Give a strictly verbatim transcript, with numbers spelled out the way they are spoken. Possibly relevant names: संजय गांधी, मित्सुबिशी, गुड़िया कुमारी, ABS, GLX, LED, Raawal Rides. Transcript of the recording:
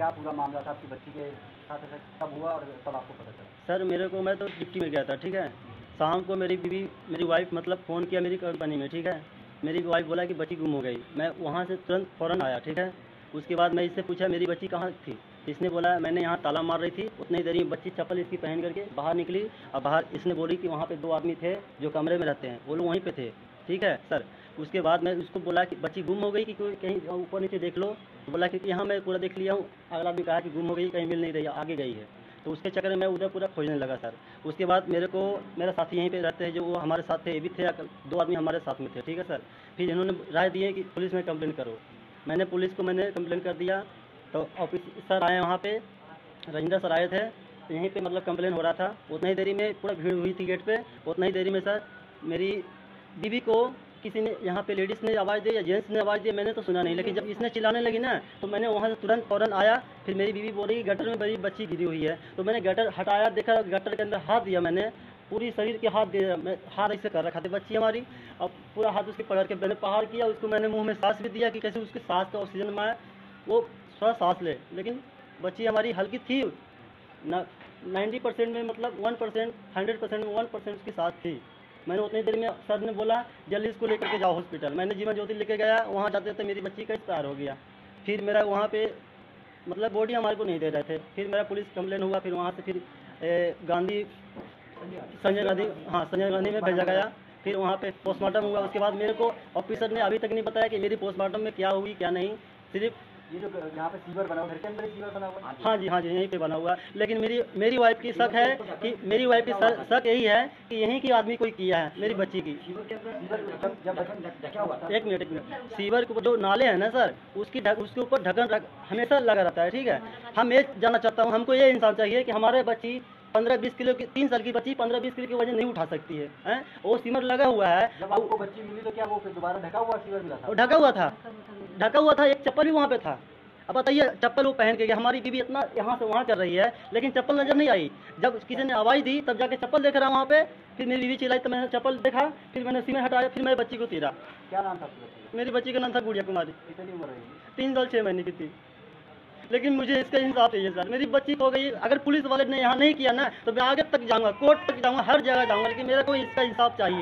क्या पूरा मामला था आपकी बच्ची के साथ, कब हुआ और कब आपको पता चला? सर मेरे को, मैं तो ड्यूटी में गया था, ठीक है। शाम को मेरी बीवी, मेरी वाइफ मतलब फ़ोन किया मेरी कंपनी में, ठीक है। मेरी वाइफ बोला कि बच्ची गुम हो गई। मैं वहाँ से तुरंत फ़ौरन आया, ठीक है। उसके बाद मैं इससे पूछा मेरी बच्ची कहाँ थी। इसने बोला मैंने यहाँ ताला मार रही थी, उतनी देर में बच्ची चप्पल इसकी पहन करके बाहर निकली। अब बाहर इसने बोली कि वहाँ पे दो आदमी थे जो कमरे में रहते हैं, वो लोग वहीं पे थे, ठीक है सर। उसके बाद मैं उसको बोला कि बच्ची गुम हो गई कि कहीं ऊपर नीचे देख लो। बोला कि यहाँ मैं पूरा देख लिया हूँ। अगला आदमी कहा कि गुम हो गई, कहीं मिल नहीं रही, आगे गई है। तो उसके चक्कर में मैं उधर पूरा खोजने लगा सर। उसके बाद मेरे को, मेरा साथी यहीं पे रहते हैं जो वो हमारे साथ थे, ये भी थे, दो आदमी हमारे साथ में थे, ठीक है सर। फिर इन्होंने राय दी है कि पुलिस में कंप्लेंट करो। मैंने पुलिस को मैंने कंप्लेंट कर दिया। तो ऑफिसर आए, वहाँ पे रजिंदर सर आए थे, यहीं पे मतलब कंप्लेंट हो रहा था। उतना ही देरी में पूरा भीड़ हुई थी गेट पे। उतना ही देरी में सर मेरी बीवी को किसी ने, यहाँ पे लेडीज़ ने आवाज़ दी या जेंट्स ने आवाज़ दी, मैंने तो सुना नहीं, लेकिन जब इसने चिल्लाने लगी ना तो मैंने वहाँ से तुरंत फ़ौरन आया। फिर मेरी बीवी बोल रही है गटर में मेरी बच्ची गिरी हुई है। तो मैंने गटर हटाया, देखा गटर के अंदर हाथ दिया, मैंने पूरी शरीर के हाथ दे, मैं हाथ ऐसे कर रखा था बच्ची हमारी। अब पूरा हाथ उसके पकड़ के मैंने पहाड़ किया, उसको मैंने मुँह में सांस भी दिया कि कैसे उसके सांस का ऑक्सीजन में वो थोड़ा सांस ले। लेकिन बच्ची हमारी हल्की थी ना, नाइन्टी परसेंट में मतलब वन परसेंट हंड्रेड परसेंट में वन परसेंट उसकी सांस थी। मैंने उतनी देर में, सर ने बोला जल्दी इसको लेकर के जाओ हॉस्पिटल। मैंने जीवन ज्योति लेके गया, वहाँ जाते जाते मेरी बच्ची का एक्सपायर हो गया। फिर मेरा वहाँ पे मतलब बॉडी हमारे को नहीं दे रहे थे। फिर मेरा पुलिस कंप्लेन हुआ। फिर वहाँ से फिर ए, गांधी संजय गांधी हाँ संजय गांधी में भेजा गया। फिर वहाँ पे पोस्टमार्टम हुआ। उसके बाद मेरे को ऑफिसर ने अभी तक नहीं बताया कि मेरी पोस्टमार्टम में क्या हुई क्या नहीं। सिर्फ ये जो यहाँ पे सीवर बना हुआ, घर के अंदर ही सीवर बना हुआ, हाँ जी हाँ जी यहीं पे बना हुआ। लेकिन मेरी मेरी वाइफ की शक है कि मेरी वाइफ की शक यही है कि यहीं की आदमी कोई किया है मेरी बच्ची की। एक मिनट एक मिनट सीवर के जो नाले हैं ना सर, उसकी उसके ऊपर ढक्कन हमेशा लगा रहता है, ठीक है। हम ये जानना चाहता हूँ, हमको ये इंसाफ चाहिए कि हमारे बच्ची पंद्रह बीस किलो की, तीन साल की बच्ची पंद्रह बीस किलो की वजन नहीं उठा सकती है, हैं? वो सीवर लगा हुआ है। जब आपको बच्ची मिली तो क्या वो फिर दोबारा ढका हुआ सीवर मिला था? ढका हुआ था, ढका हुआ था। एक चप्पल भी वहाँ पे था। अब बताइए, चप्पल वो पहन के गया। हमारी बीवी इतना यहाँ से वहाँ कर रही है लेकिन चप्पल नजर नहीं आई। जब किसी ने आवाज़ दी तब जाके चप्पल देख रहा वहाँ पे। फिर मेरी बीवी चिल्लाई तो मैंने चप्पल देखा, फिर मैंने सीवर हटाया, फिर मेरी बच्ची को तीरा। क्या नाम था? मेरी बच्ची का नाम था गुड़िया कुमारी। कितनी उम्र है? तीन साल छः महीने की थी। लेकिन मुझे इसका इंसाफ चाहिए सर। मेरी बच्ची हो गई, अगर पुलिस वाले ने यहाँ नहीं किया ना तो मैं आगे तक जाऊँगा, कोर्ट तक जाऊँगा, हर जगह जाऊँगा, लेकिन मेरा कोई इसका इंसाफ चाहिए।